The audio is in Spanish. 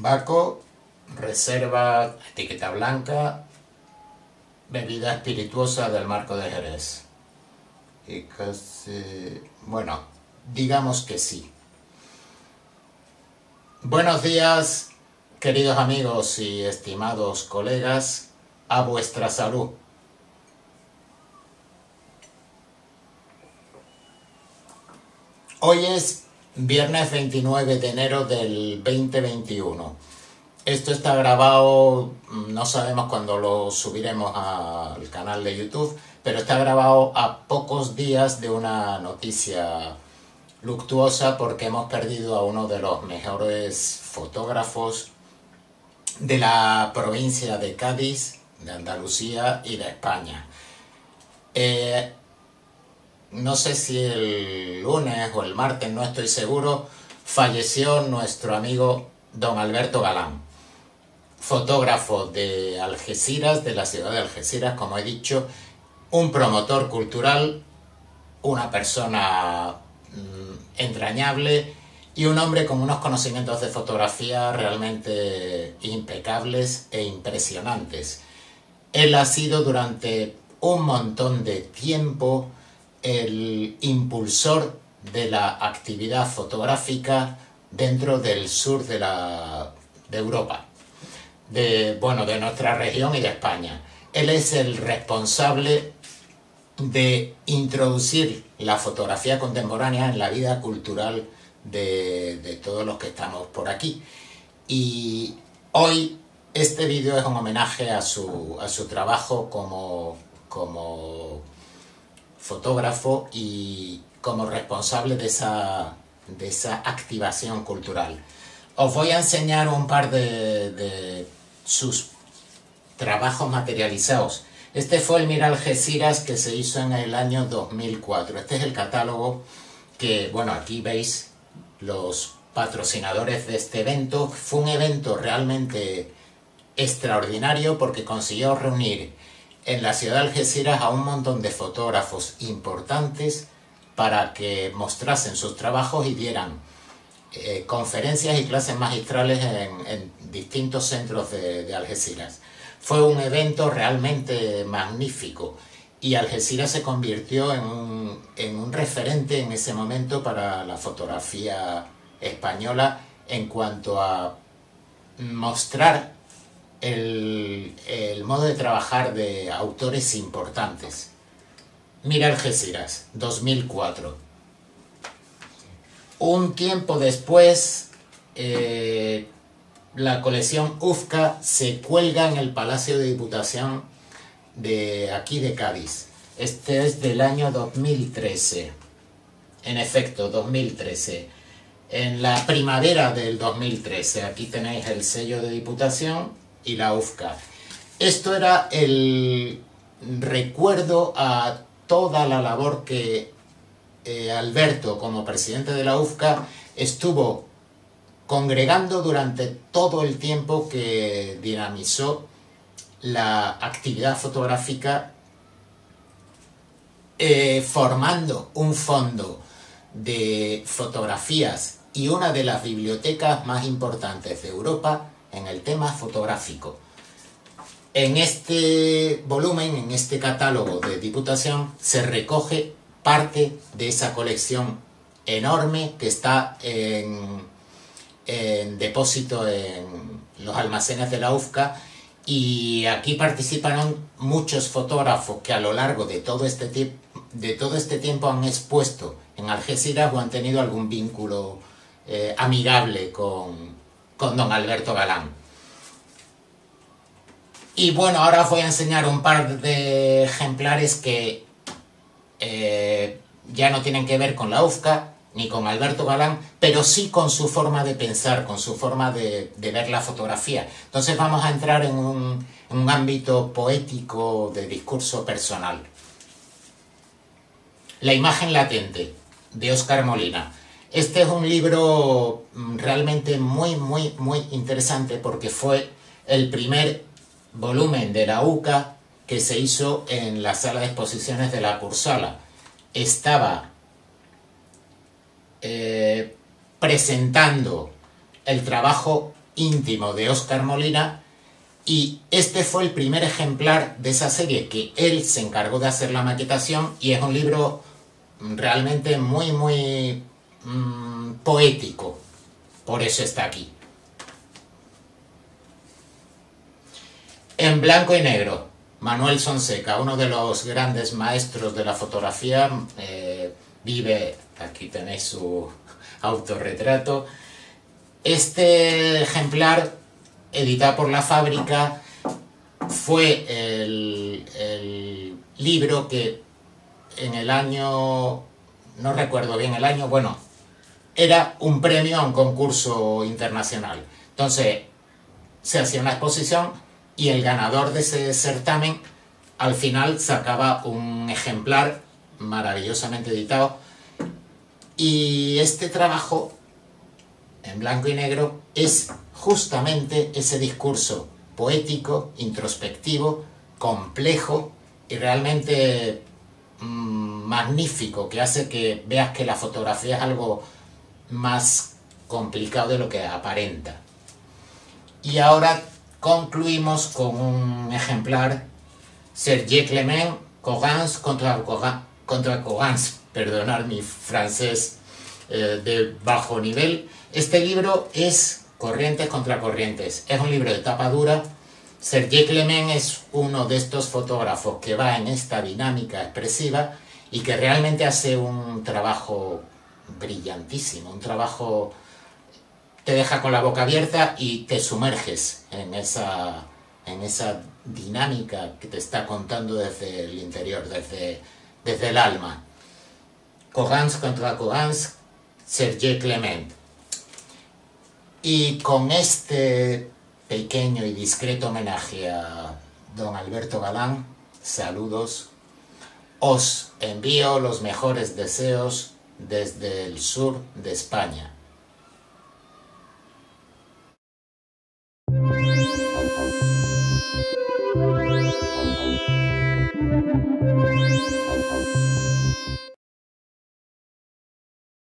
Baco, reserva etiqueta blanca, bebida espirituosa del Marco de Jerez. Y casi, bueno, digamos que sí. Buenos días, queridos amigos y estimados colegas, a vuestra salud. Hoy es viernes 29 de enero del 2021. Esto está grabado, no sabemos cuándo lo subiremos al canal de YouTube, pero está grabado a pocos días de una noticia luctuosa porque hemos perdido a uno de los mejores fotógrafos de la provincia de Cádiz, de Andalucía y de España. No sé si el lunes o el martes, no estoy seguro, falleció nuestro amigo don Alberto Galán, fotógrafo de Algeciras, de la ciudad de Algeciras, como he dicho, un promotor cultural, una persona entrañable y un hombre con unos conocimientos de fotografía realmente impecables e impresionantes. Él ha sido durante un montón de tiempo el impulsor de la actividad fotográfica dentro del sur de Europa, de nuestra región y de España. Él es el responsable de introducir la fotografía contemporánea en la vida cultural de todos los que estamos por aquí. Y hoy este vídeo es un homenaje a su trabajo como fotógrafo y como responsable de esa activación cultural. Os voy a enseñar un par de sus trabajos materializados. Este fue el Mira Algeciras que se hizo en el año 2004. Este es el catálogo que, bueno, aquí veis los patrocinadores de este evento. Fue un evento realmente extraordinario porque consiguió reunir en la ciudad de Algeciras a un montón de fotógrafos importantes para que mostrasen sus trabajos y dieran conferencias y clases magistrales en distintos centros de Algeciras. Fue un evento realmente magnífico y Algeciras se convirtió en un referente en ese momento para la fotografía española en cuanto a mostrar el modo de trabajar de autores importantes. Mira Algeciras, 2004. Un tiempo después, la colección UFCA se cuelga en el Palacio de Diputación de aquí de Cádiz. Este es del año 2013. En efecto, 2013. En la primavera del 2013. Aquí tenéis el sello de Diputación y la UFCA. Esto era el recuerdo a toda la labor que Alberto, como presidente de la UFCA, estuvo congregando durante todo el tiempo que dinamizó la actividad fotográfica, formando un fondo de fotografías y una de las bibliotecas más importantes de Europa en el tema fotográfico. En este volumen, en este catálogo de Diputación, se recoge parte de esa colección enorme que está en depósito en los almacenes de la UFCA, y aquí participaron muchos fotógrafos que a lo largo de todo este tiempo han expuesto en Algeciras o han tenido algún vínculo amigable con don Alberto Galán. Y bueno, ahora os voy a enseñar un par de ejemplares que ya no tienen que ver con la UFCA ni con Alberto Galán, pero sí con su forma de pensar, con su forma de ver la fotografía. Entonces vamos a entrar en un ámbito poético de discurso personal. La imagen latente, de Óscar Molina. Este es un libro realmente muy, muy, muy interesante porque fue el primer volumen de la UCA que se hizo en la sala de exposiciones de la Cursala. Estaba presentando el trabajo íntimo de Óscar Molina, y este fue el primer ejemplar de esa serie que él se encargó de hacer la maquetación, y es un libro realmente muy, muy poético. Por eso está aquí. En blanco y negro, Manuel Sonseca, uno de los grandes maestros de la fotografía, vive, aquí tenéis su autorretrato. Este ejemplar, editado por La Fábrica, fue el libro que en el año, no recuerdo bien el año, bueno, era un premio a un concurso internacional. Entonces, se hacía una exposición y el ganador de ese certamen al final sacaba un ejemplar maravillosamente editado. Y este trabajo, en blanco y negro, es justamente ese discurso poético, introspectivo, complejo y realmente magnífico, que hace que veas que la fotografía es algo más complicado de lo que aparenta. Y ahora concluimos con un ejemplar, Serge Clement, Cogans contra Cogans, perdonad mi francés de bajo nivel. Este libro es Corrientes contra Corrientes, es un libro de tapa dura. Serge Clement es uno de estos fotógrafos que va en esta dinámica expresiva y que realmente hace un trabajo brillantísimo, un trabajo te deja con la boca abierta y te sumerges en esa dinámica que te está contando desde el interior, desde el alma. Cogans contra Cogans, Serge Clement. Y con este pequeño y discreto homenaje a don Alberto Galán, saludos, os envío los mejores deseos desde el sur de España.